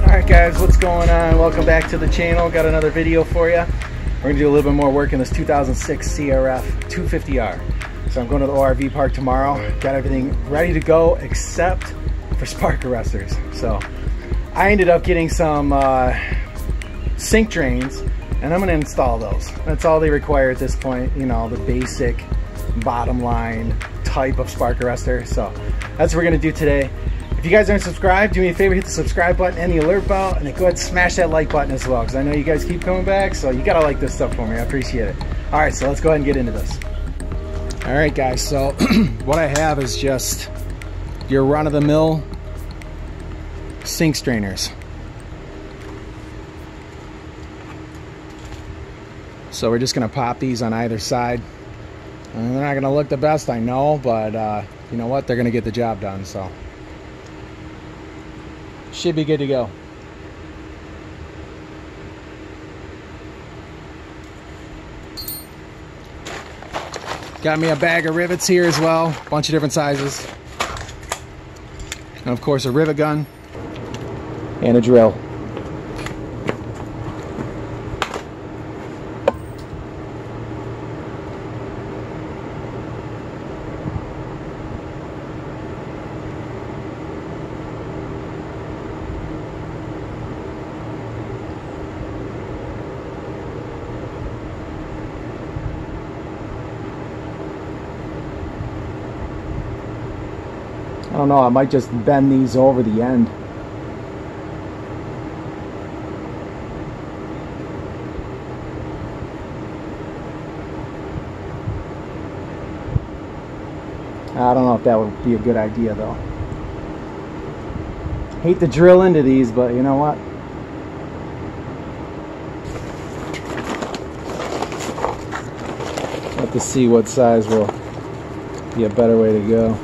Alright guys, what's going on? Welcome back to the channel. Got another video for you. We're going to do a little bit more work in this 2006 CRF 250R. So I'm going to the ORV park tomorrow. Got everything ready to go except for spark arresters. So I ended up getting some sink drains and I'm going to install those. That's all they require at this point, you know, the basic bottom line type of spark arrestor. So that's what we're gonna do today. If you guys aren't subscribed, do me a favor, hit the subscribe button and the alert bell, and then go ahead and smash that like button as well, because I know you guys keep coming back, so you gotta like this stuff for me. I appreciate it. All right, so let's go ahead and get into this. All right guys, so what I have is just your run-of-the-mill sink strainers. So we're just gonna pop these on either side. And they're not going to look the best, I know, but you know what? They're going to get the job done, so should be good to go. Got me a bag of rivets here as well, bunch of different sizes. And of course a rivet gun and a drill. I don't know, I might just bend these over the end. I don't know if that would be a good idea though. Hate to drill into these, but you know what? Have to see what size will be a better way to go.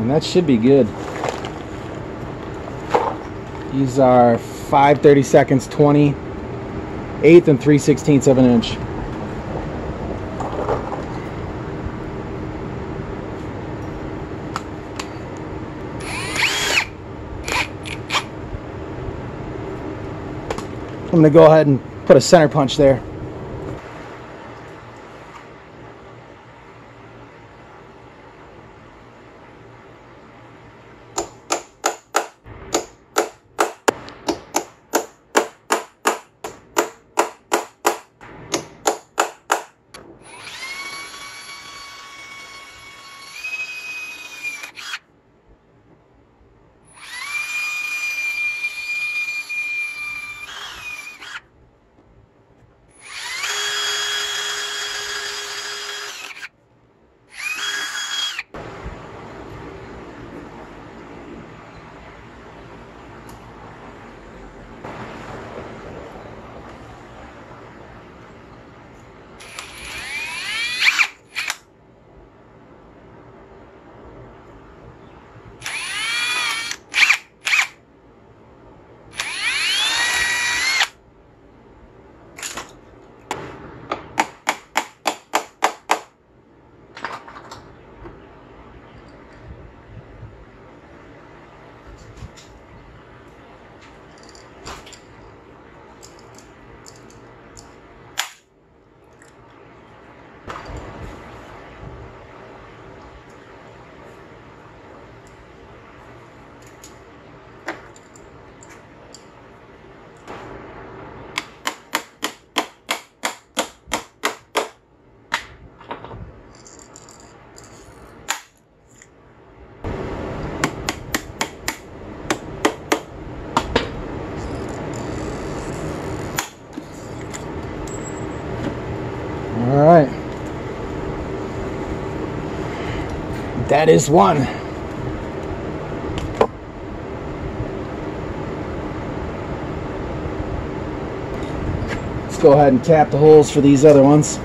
And that should be good. These are 5/32, 20, 1/8 and 3/16 of an inch. I'm going to go ahead and put a center punch there. That is one. Let's go ahead and cap the holes for these other ones.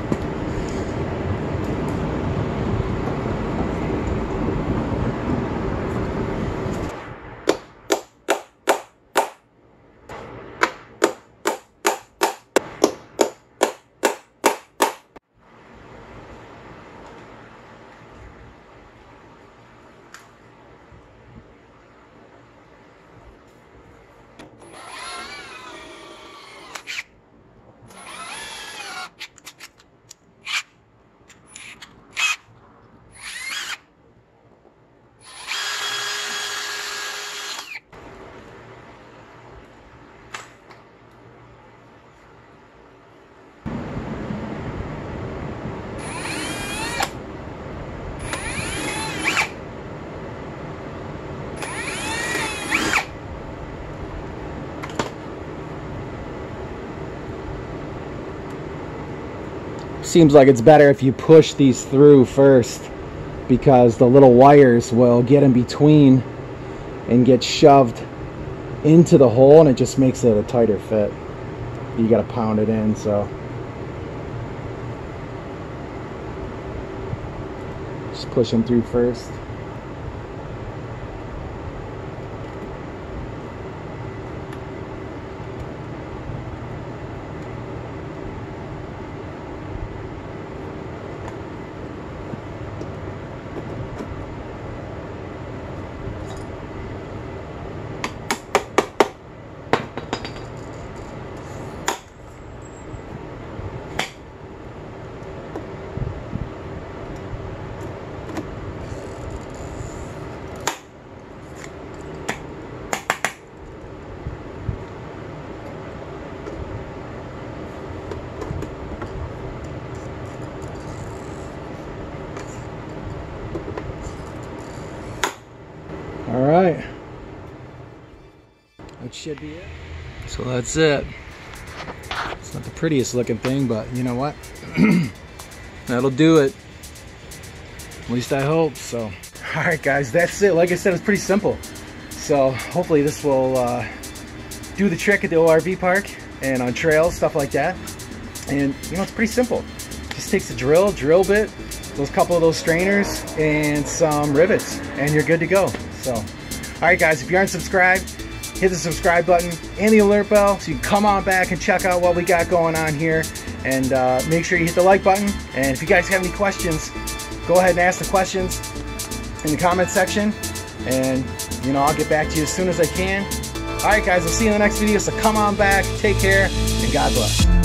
seems like it's better if you push these through first, because the little wires will get in between and get shoved into the hole, and it just makes it a tighter fit. You gotta pound it in. So just push them through first. Should be it. So that's it. It's not the prettiest looking thing, but you know what? That'll do it. At least I hope so. All right, guys, that's it. Like I said, it's pretty simple. So hopefully this will do the trick at the ORV park and on trails, stuff like that. And you know, it's pretty simple. Just takes a drill bit, those couple of those strainers, and some rivets, and you're good to go. So, all right, guys, if you aren't subscribed, hit the subscribe button and the alert bell so you can come on back and check out what we got going on here. And make sure you hit the like button. And if you guys have any questions, go ahead and ask the questions in the comment section. And, you know, I'll get back to you as soon as I can. All right, guys, I'll see you in the next video. So come on back, take care, and God bless.